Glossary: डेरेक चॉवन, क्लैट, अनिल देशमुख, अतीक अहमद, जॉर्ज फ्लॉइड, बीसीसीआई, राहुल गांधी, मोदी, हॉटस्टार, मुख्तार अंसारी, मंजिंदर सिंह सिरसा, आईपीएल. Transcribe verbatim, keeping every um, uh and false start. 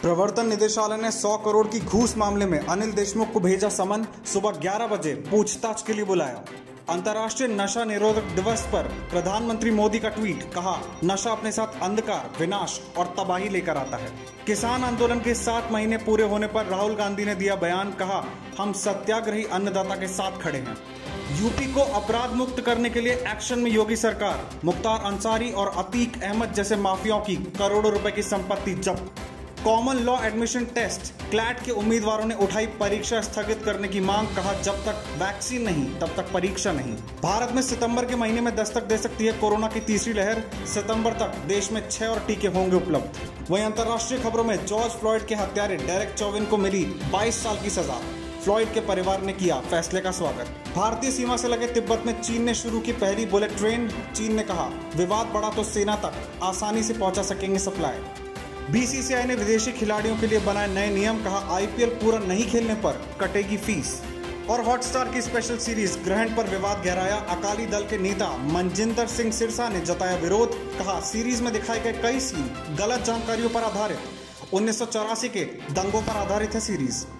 प्रवर्तन निदेशालय ने सौ करोड़ की घूस मामले में अनिल देशमुख को भेजा समन, सुबह ग्यारह बजे पूछताछ के लिए बुलाया। अंतर्राष्ट्रीय नशा निरोधक दिवस पर प्रधानमंत्री मोदी का ट्वीट, कहा नशा अपने साथ अंधकार, विनाश और तबाही लेकर आता है। किसान आंदोलन के सात महीने पूरे होने पर राहुल गांधी ने दिया बयान, कहा हम सत्याग्रही अन्नदाता के साथ खड़े हैं। यूपी को अपराध मुक्त करने के लिए एक्शन में योगी सरकार, मुख्तार अंसारी और अतीक अहमद जैसे माफियाओं की करोड़ों रुपए की संपत्ति जब्त। Common law admission test क्लैट के उम्मीदवारों ने उठाई परीक्षा स्थगित करने की मांग, कहा जब तक वैक्सीन नहीं तब तक परीक्षा नहीं। भारत में सितंबर के महीने में दस्तक दे सकती है कोरोना की तीसरी लहर, सितंबर तक देश में छह और टीके होंगे उपलब्ध। वहीं अंतर्राष्ट्रीय खबरों में जॉर्ज फ्लॉइड के हत्यारे डेरेक चॉवन को मिली बाईस साल की सजा, फ्लॉइड के परिवार ने किया फैसले का स्वागत। भारतीय सीमा से लगे तिब्बत में चीन ने शुरू की पहली बुलेट ट्रेन, चीन ने कहा विवाद बढ़ा तो सेना तक आसानी से पहुंचा सकेंगे सप्लाई। बीसीसीआई ने विदेशी खिलाड़ियों के लिए बनाए नए नियम, कहा आईपीएल पूरा नहीं खेलने पर कटेगी फीस। और हॉटस्टार की स्पेशल सीरीज ग्रहण पर विवाद गहराया, अकाली दल के नेता मंजिंदर सिंह सिरसा ने जताया विरोध, कहा सीरीज में दिखाए गए कई सीन गलत जानकारियों पर आधारित, उन्नीस सौ चौरासी के दंगों पर आधारित है सीरीज।